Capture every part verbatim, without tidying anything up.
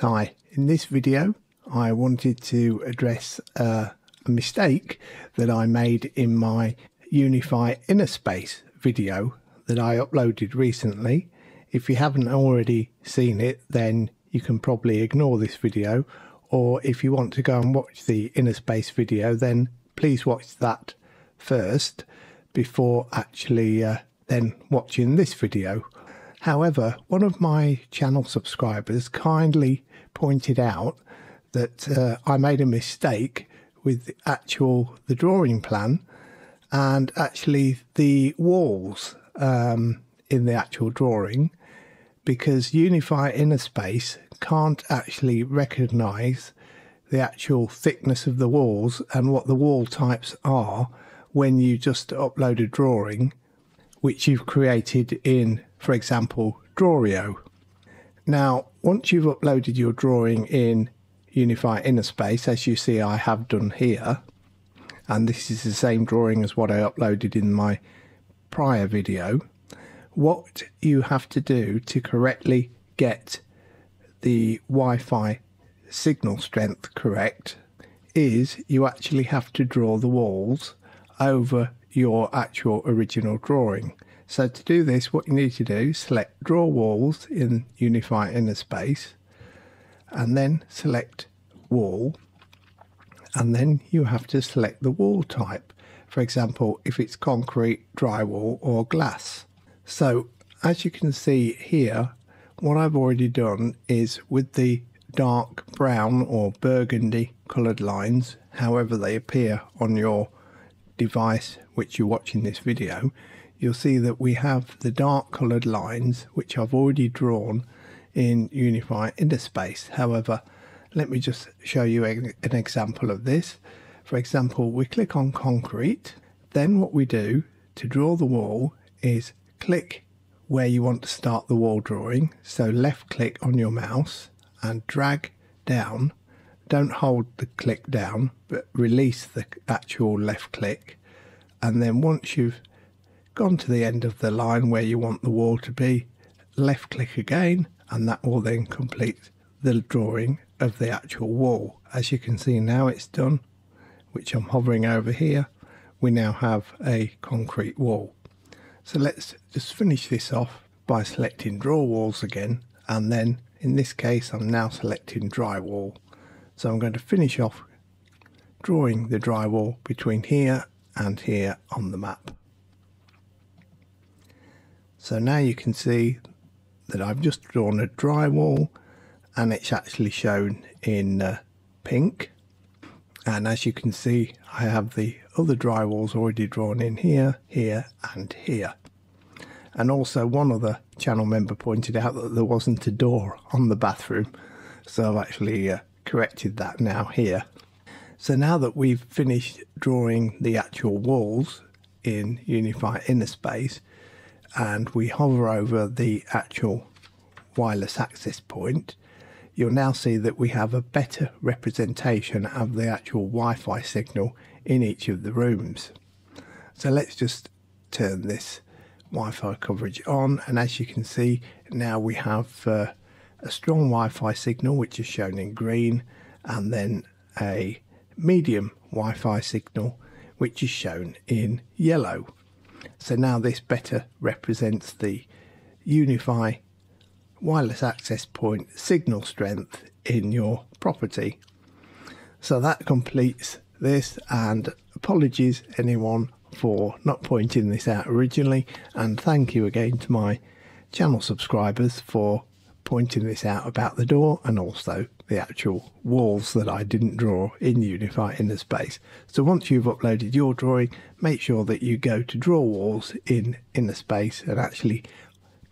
Hi, in this video I wanted to address uh, a mistake that I made in my UniFi InnerSpace video that I uploaded recently. If you haven't already seen it, then you can probably ignore this video, or if you want to go and watch the InnerSpace video, then please watch that first before actually uh, then watching this video. However, one of my channel subscribers kindly pointed out that uh, I made a mistake with the actual the drawing plan, and actually the walls um, in the actual drawing, because UniFi InnerSpace can't actually recognize the actual thickness of the walls and what the wall types are when you just upload a drawing which you've created in, for example, draw dot I O. Now, once you've uploaded your drawing in UniFi InnerSpace, as you see I have done here, and this is the same drawing as what I uploaded in my prior video, what you have to do to correctly get the Wi-Fi signal strength correct is you actually have to draw the walls over your actual original drawing. So to do this, what you need to do is select Draw Walls in UniFi InnerSpace, and then select Wall, and then you have to select the wall type. For example, if it's concrete, drywall or glass. So as you can see here, what I've already done is with the dark brown or burgundy coloured lines, however they appear on your device which you're watching this video, you'll see that we have the dark coloured lines which I've already drawn in UniFi InnerSpace. However, let me just show you an example of this. For example, we click on concrete, then what we do to draw the wall is click where you want to start the wall drawing, so left click on your mouse and drag down. Don't hold the click down, but release the actual left click, and then once you've gone to the end of the line where you want the wall to be, left click again, and that will then complete the drawing of the actual wall. As you can see now it's done, which I'm hovering over here, we now have a concrete wall. So let's just finish this off by selecting draw walls again, and then in this case I'm now selecting drywall. So I'm going to finish off drawing the drywall between here and here on the map. So now you can see that I've just drawn a drywall, and it's actually shown in uh, pink. And as you can see, I have the other drywalls already drawn in here, here and here. And also one other channel member pointed out that there wasn't a door on the bathroom. So I've actually uh, corrected that now here. So now that we've finished drawing the actual walls in UniFi InnerSpace, and we hover over the actual wireless access point, you'll now see that we have a better representation of the actual Wi-Fi signal in each of the rooms. So let's just turn this Wi-Fi coverage on, and as you can see now we have uh, a strong Wi-Fi signal which is shown in green, and then a medium Wi-Fi signal which is shown in yellow. So now this better represents the UniFi wireless access point signal strength in your property. So that completes this, and apologies anyone for not pointing this out originally, and thank you again to my channel subscribers for pointing this out about the door and also the actual walls that I didn't draw in UniFi InnerSpace. So once you've uploaded your drawing, make sure that you go to draw walls in InnerSpace and actually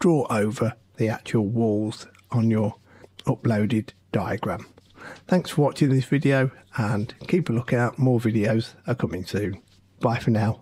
draw over the actual walls on your uploaded diagram. Thanks for watching this video, and keep a lookout, more videos are coming soon. Bye for now.